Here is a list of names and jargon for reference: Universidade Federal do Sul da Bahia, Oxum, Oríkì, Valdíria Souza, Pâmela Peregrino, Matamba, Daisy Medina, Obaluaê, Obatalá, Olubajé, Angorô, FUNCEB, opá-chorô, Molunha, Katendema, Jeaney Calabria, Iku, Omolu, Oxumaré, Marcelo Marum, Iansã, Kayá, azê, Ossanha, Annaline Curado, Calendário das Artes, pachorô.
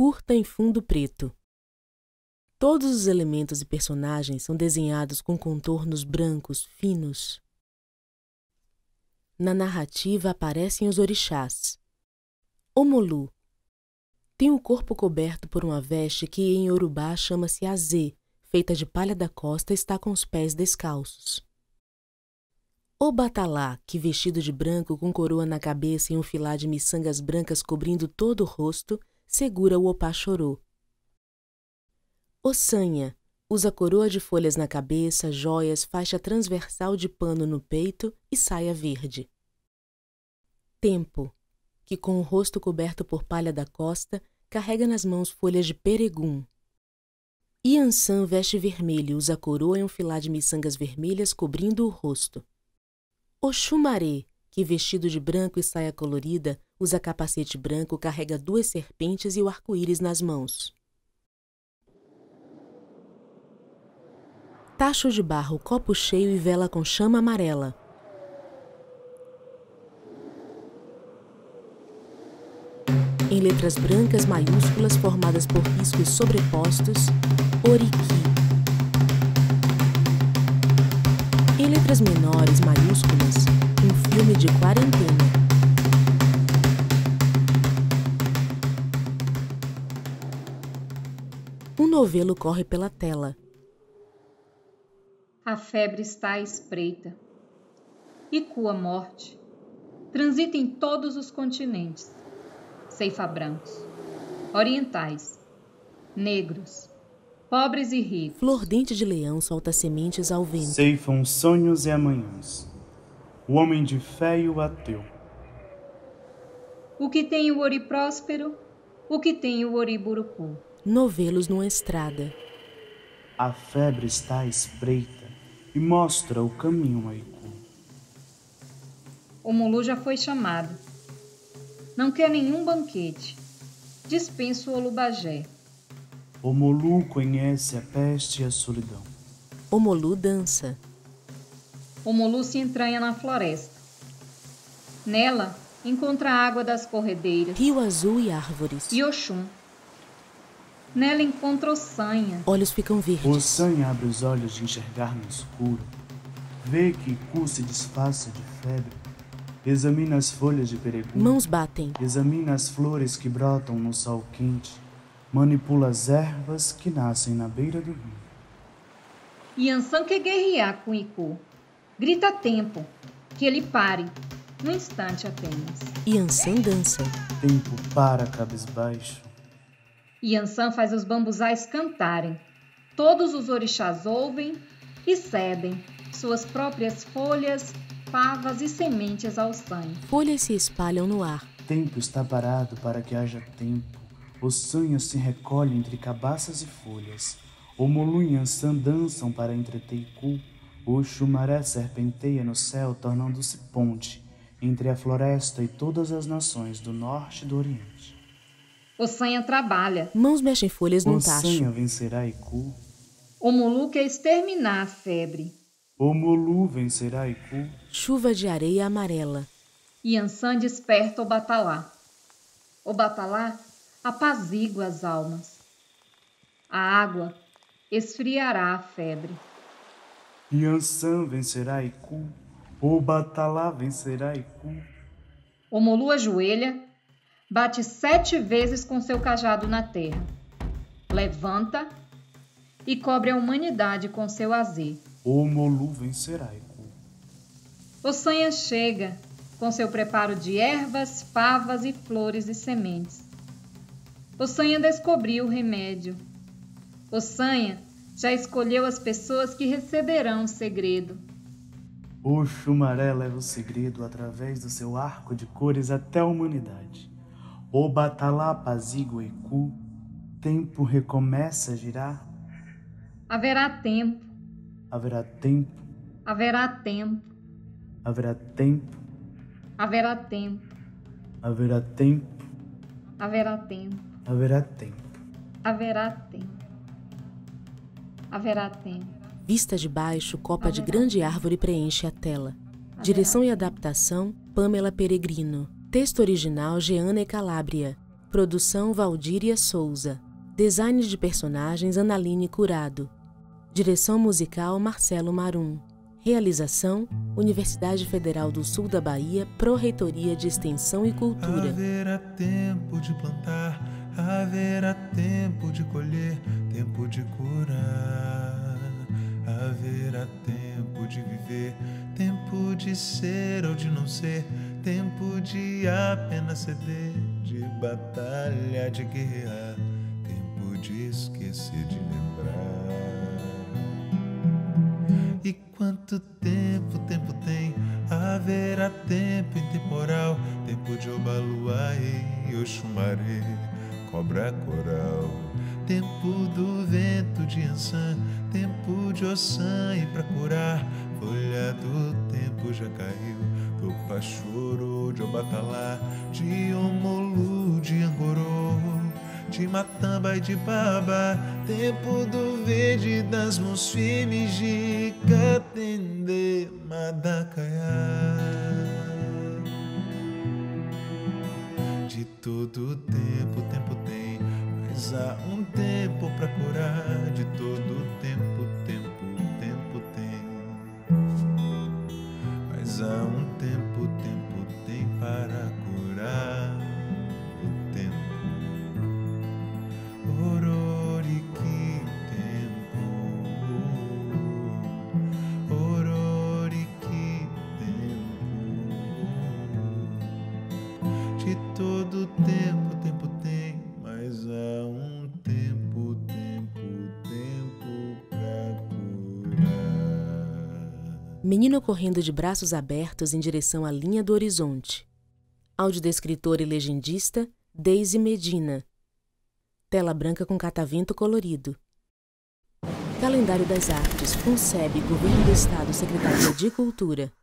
curta em fundo preto. Todos os elementos e personagens são desenhados com contornos brancos finos. Na narrativa aparecem os orixás. Omolu tem o corpo coberto por uma veste que em Yorubá chama-se azê, feita de palha da costa, está com os pés descalços. Obatalá, que vestido de branco com coroa na cabeça e um filar de miçangas brancas cobrindo todo o rosto, segura o opá-chorô. Ossanha usa coroa de folhas na cabeça, joias, faixa transversal de pano no peito e saia verde. Tempo, que com o rosto coberto por palha da costa, carrega nas mãos folhas de peregum. Iansã veste vermelho, usa coroa e um filar de miçangas vermelhas cobrindo o rosto. Oxumaré, que vestido de branco e saia colorida, usa capacete branco, carrega duas serpentes e o arco-íris nas mãos. Tacho de barro, copo cheio e vela com chama amarela. Em letras brancas maiúsculas formadas por riscos sobrepostos, Oríkì. Em letras menores maiúsculas, um filme de quarentena. Um novelo corre pela tela. A febre está à espreita. Iku, a morte, transita em todos os continentes. Ceifa brancos, orientais, negros, pobres e ricos. Flor dente de leão solta sementes ao vento. Ceifam sonhos e amanhãs. O homem de fé e o ateu. O que tem o ori próspero, o que tem o ori burucu. Novelos numa estrada. A febre está à espreita e mostra o caminho a Iku. O Mulu já foi chamado. Não quer nenhum banquete. Dispensa o Olubajé. Omolu conhece a peste e a solidão. Omolu dança. Omolu se entranha na floresta. Nela, encontra a água das corredeiras. Rio azul e árvores. E Oxum. Nela encontra Ossanha. Olhos ficam verdes. Ossanha abre os olhos de enxergar no escuro. Vê que Iku se disfarça de febre. Examina as folhas de peregum. Mãos batem. Examina as flores que brotam no sol quente. Manipula as ervas que nascem na beira do rio. Iansã quer guerrear com Iku. Grita a tempo, que ele pare, num instante apenas. Iansã dança. Tempo para, cabisbaixo. Iansã faz os bambuzais cantarem. Todos os orixás ouvem e cedem suas próprias folhas, favas e sementes ao sangue. Folhas se espalham no ar. Tempo está parado para que haja tempo. O sangue se recolhe entre cabaças e folhas. O Molunha dançam para entreter Iku. O Xumaré serpenteia no céu, tornando-se ponte entre a floresta e todas as nações do norte e do oriente. O Sanha trabalha. Mãos mexem folhas num tacho. O Sanha vencerá Iku. O Mulu quer exterminar a febre. Omolu vencerá Iku. Chuva de areia amarela. Iansã desperta Obatalá. Obatalá apazigua as almas. A água esfriará a febre. Iansã vencerá Iku. Obatalá vencerá Iku. Omolu ajoelha, bate 7 vezes com seu cajado na terra. Levanta e cobre a humanidade com seu azê. Omolu vencerá Iku. Ossanha chega com seu preparo de ervas, favas e flores e sementes. Ossanha descobriu o remédio. Ossanha já escolheu as pessoas que receberão o segredo. Oxumaré leva o segredo através do seu arco de cores até a humanidade. Obatalá apazigua Iku. Tempo recomeça a girar. Haverá tempo. Haverá tempo. Haverá tempo. Haverá tempo. Haverá tempo. Haverá tempo. Haverá tempo. Haverá tempo. Haverá tempo. Haverá tempo. Vista de baixo, copa de grande árvore preenche a tela. Direção e adaptação, Pâmela Peregrino. Texto original, Jeaney Calabria. Produção Valdíria Souza. Design de personagens Annaline Curado. Direção musical Marcelo Marum. Realização Universidade Federal do Sul da Bahia, Pró-Reitoria de Extensão e Cultura. Haverá tempo de plantar, haverá tempo de colher, tempo de curar. Haverá tempo de viver, tempo de ser ou de não ser, tempo de apenas ceder, de batalha, de guerrear, tempo de esquecer, de lembrar. E quanto tempo, tempo tem? Haverá tempo intemporal, tempo de Obaluaê e Oxumaré, cobra coral. Tempo do vento de Iansã, tempo de Ossanha e pra curar. Folha do tempo já caiu, do pachorô de Obatalá, de Omolu, de Angorô, de Matamba e de Babá. Tempo do verde das mãos firmes de Katendema da Kayá. De todo tempo tem, mas há um tempo pra curar. De todo tempo tem, mas há um tempo tem para curar. Menino correndo de braços abertos em direção à linha do horizonte. Audiodescritor e legendista, Daisy Medina. Tela branca com catavento colorido. Calendário das Artes, Funceb, Governo do Estado, Secretaria de Cultura.